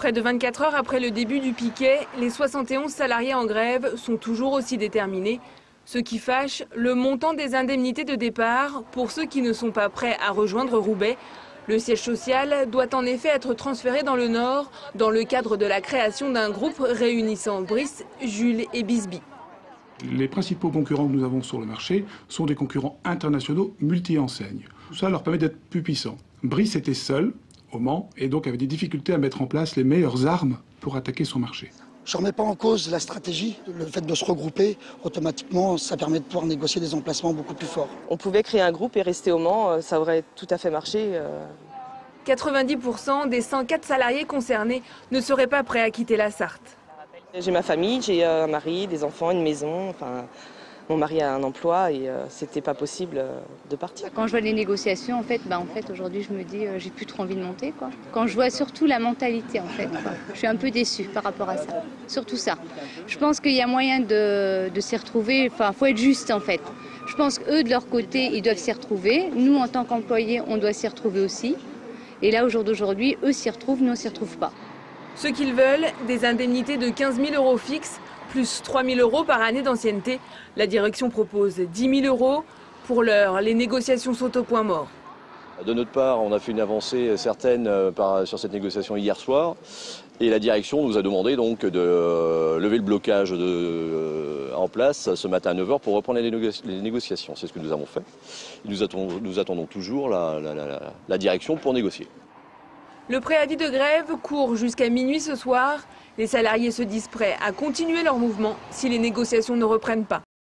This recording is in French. Près de 24 heures après le début du piquet, les 71 salariés en grève sont toujours aussi déterminés. Ce qui fâche, le montant des indemnités de départ pour ceux qui ne sont pas prêts à rejoindre Roubaix. Le siège social doit en effet être transféré dans le Nord dans le cadre de la création d'un groupe réunissant Brice, Jules et Bisby. Les principaux concurrents que nous avons sur le marché sont des concurrents internationaux multi-enseignes. Tout ça leur permet d'être plus puissants. Brice était seul au Mans et donc avait des difficultés à mettre en place les meilleures armes pour attaquer son marché. Je ne remets pas en cause la stratégie. Le fait de se regrouper, automatiquement, ça permet de pouvoir négocier des emplacements beaucoup plus forts. On pouvait créer un groupe et rester au Mans, ça aurait tout à fait marché. 90% des 104 salariés concernés ne seraient pas prêts à quitter la Sarthe. J'ai ma famille, j'ai un mari, des enfants, une maison. Enfin, mon mari a un emploi et c'était pas possible de partir. Quand je vois les négociations, en fait aujourd'hui, je me dis j'ai plus trop envie de monter, quoi. Quand je vois surtout la mentalité, en fait, quoi. Je suis un peu déçue par rapport à ça. Surtout ça. Je pense qu'il y a moyen de s'y retrouver. Enfin, faut être juste, en fait. Je pense qu'eux, de leur côté, ils doivent s'y retrouver. Nous, en tant qu'employés, on doit s'y retrouver aussi. Et là, au jour d'aujourd'hui, eux s'y retrouvent, nous, on s'y retrouve pas. Ce qu'ils veulent, des indemnités de 15 000 euros fixes, plus 3 000 euros par année d'ancienneté. La direction propose 10 000 euros. Pour l'heure, les négociations sont au point mort. De notre part, on a fait une avancée certaine sur cette négociation hier soir. Et la direction nous a demandé donc de lever le blocage en place ce matin à 9 h pour reprendre les négociations. C'est ce que nous avons fait. Nous attendons toujours la direction pour négocier. Le préavis de grève court jusqu'à minuit ce soir. Les salariés se disent prêts à continuer leur mouvement si les négociations ne reprennent pas.